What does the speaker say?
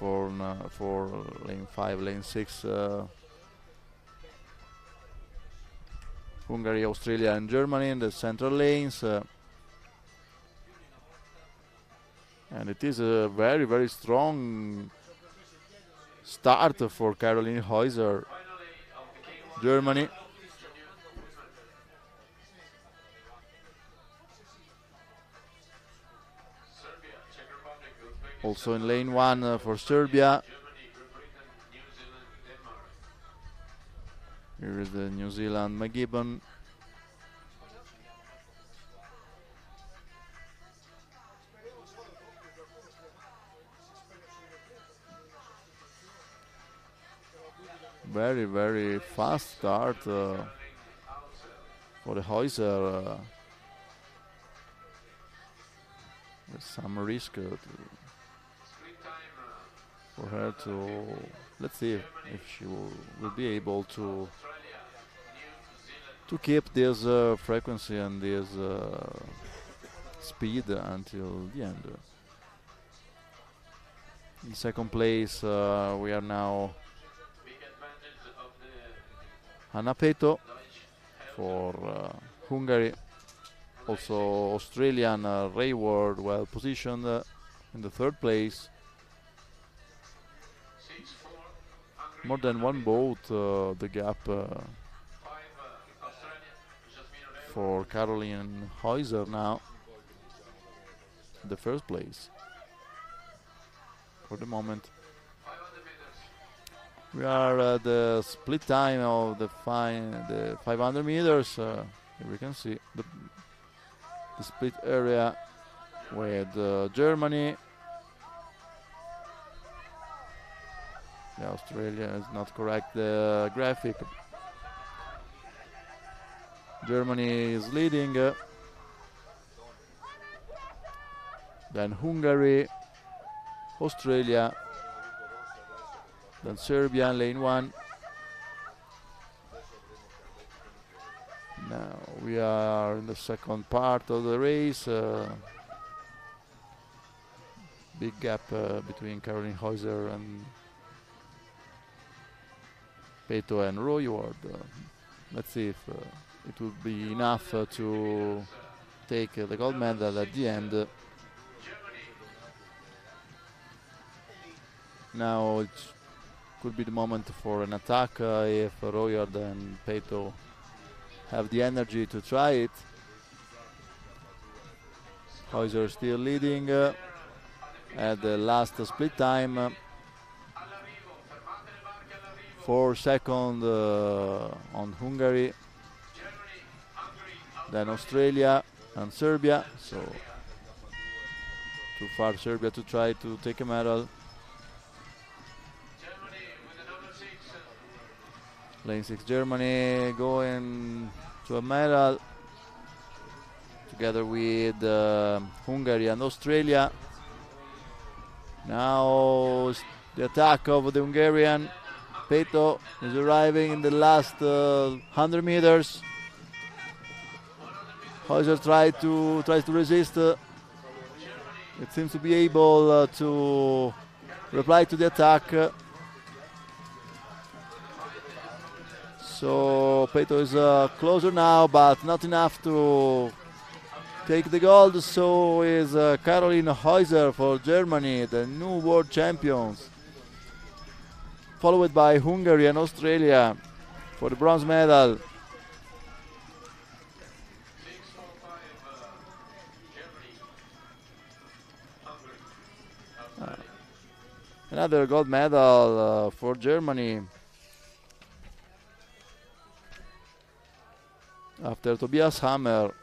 for lane 5, lane 6, Hungary, Australia and Germany in the central lanes. And it is a very, very strong start for Caroline Heuser, Germany. Also in lane 1 for Serbia. Here is the New Zealand McGibbon. Very, very fast start for the Heuser. With some risk for her to, let's see if she will be able to keep this frequency and this speed until the end. In second place, we are now Hanna Pető for Hungary, also Australian Rayward well positioned in the third place. More than one boat the gap for Caroline Heuser now in the first place. For the moment we are at the split time of the 500 meters. Here we can see the split area with Germany. Yeah, Australia is not correct, the graphic. Germany is leading. Then Hungary, Australia, then Serbia, lane 1. Now we are in the second part of the race. Big gap between Caroline Heuser and Pető and Rayward. Let's see if it will be enough to take the gold medal at the end. Now it's could be the moment for an attack if Rayward and Pető have the energy to try it. Heuser still leading at the last split time. 4 seconds on Hungary, then Australia and Serbia. So too far Serbia to try to take a medal. Lane 6 Germany going to a medal together with Hungary and Australia. Now the attack of the Hungarian Pető is arriving in the last 100 meters. Heuser tries to resist. It seems to be able to reply to the attack. So Pető is closer now, but not enough to take the gold. So is Caroline Heuser for Germany, the new world champions, followed by Hungary and Australia for the bronze medal. Another gold medal for Germany. After Tobias Hammer,